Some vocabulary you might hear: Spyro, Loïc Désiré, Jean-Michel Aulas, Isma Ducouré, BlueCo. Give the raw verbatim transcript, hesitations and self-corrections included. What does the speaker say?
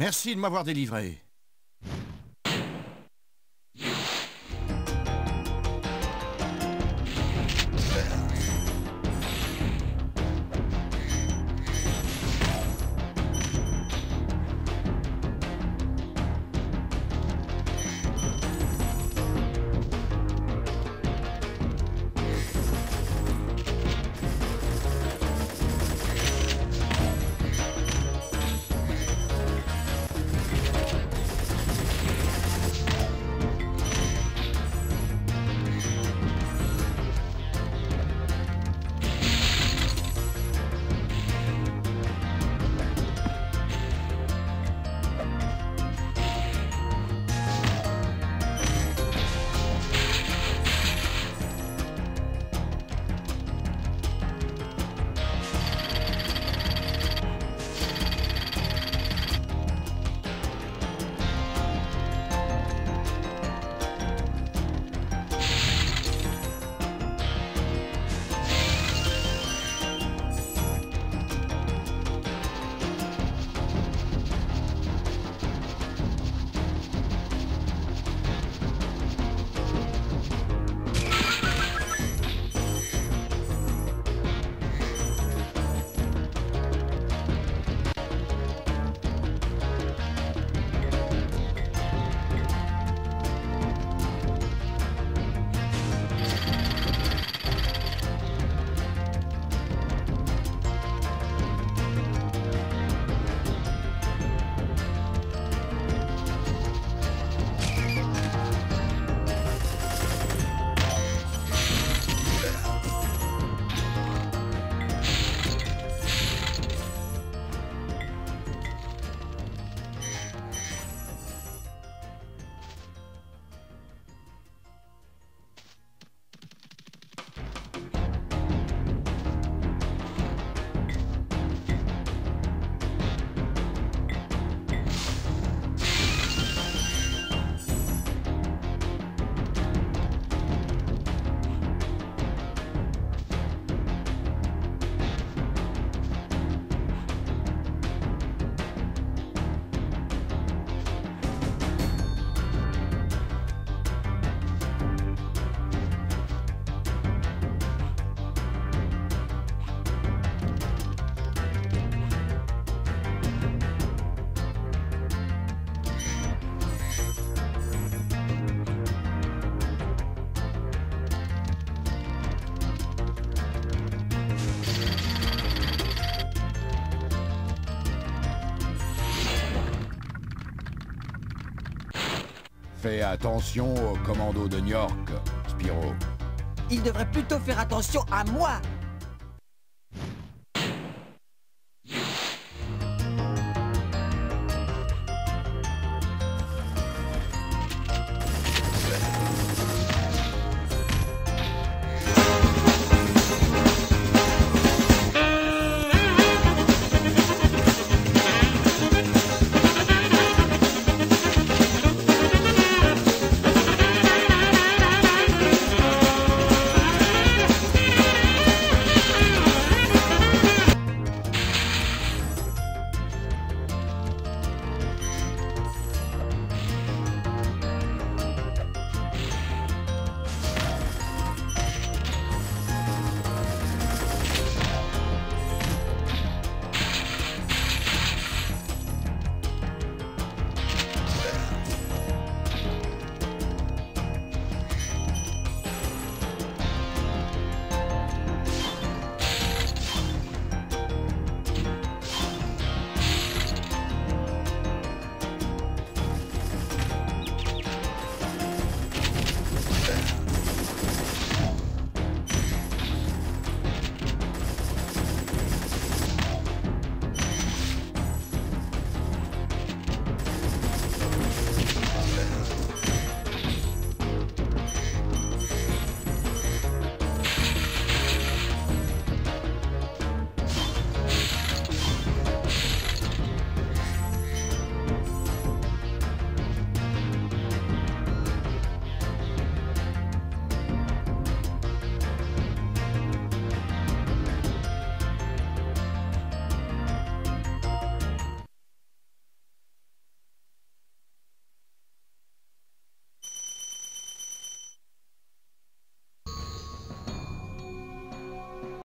Merci de m'avoir délivré. Fais attention au commando de New York, Spyro. Il devrait plutôt faire attention à moi.